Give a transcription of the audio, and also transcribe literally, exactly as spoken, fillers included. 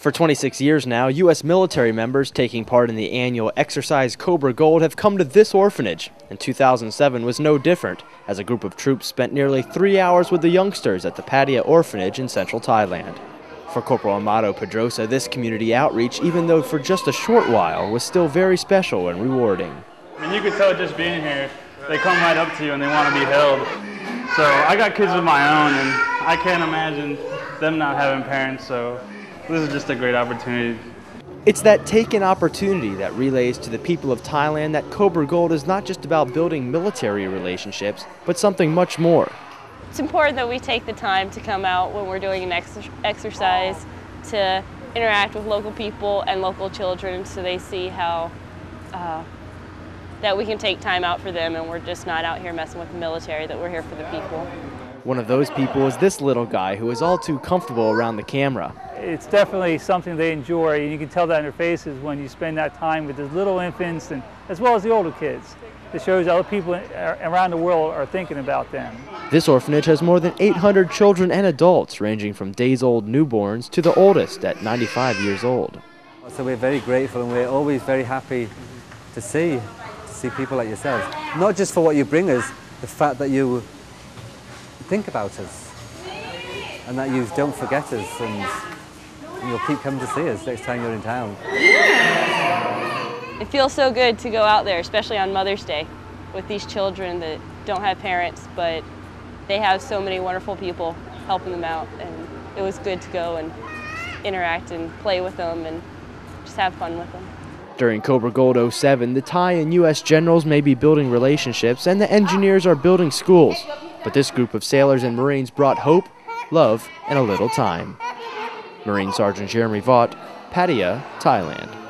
For twenty-six years now, U S military members taking part in the annual Exercise Cobra Gold have come to this orphanage, and two thousand seven was no different, as a group of troops spent nearly three hours with the youngsters at the Pattaya Orphanage in central Thailand. For Corporal Amado Pedrosa, this community outreach, even though for just a short while, was still very special and rewarding. I mean, you can tell just being here, they come right up to you and they want to be held. So I got kids of my own, and I can't imagine them not having parents, so this is just a great opportunity. It's that taken opportunity that relays to the people of Thailand that Cobra Gold is not just about building military relationships, but something much more. It's important that we take the time to come out when we're doing an ex exercise to interact with local people and local children, so they see how uh, that we can take time out for them, and we're just not out here messing with the military, that we're here for the people. One of those people is this little guy who is all too comfortable around the camera. It's definitely something they enjoy, and you can tell that in their faces when you spend that time with the little infants, and as well as the older kids. It shows other people around the world are thinking about them. This orphanage has more than eight hundred children and adults, ranging from days-old newborns to the oldest at ninety-five years old. So we're very grateful, and we're always very happy to see, to see people like yourselves. Not just for what you bring us, the fact that you think about us and that you don't forget us, and you'll keep coming to see us next time you're in town. It feels so good to go out there, especially on Mother's Day, with these children that don't have parents, but they have so many wonderful people helping them out, and it was good to go and interact and play with them and just have fun with them. During Cobra Gold oh seven, the Thai and U S generals may be building relationships and the engineers are building schools. But this group of sailors and Marines brought hope, love, and a little time. Marine Sergeant Jeremy Vought, Pattaya, Thailand.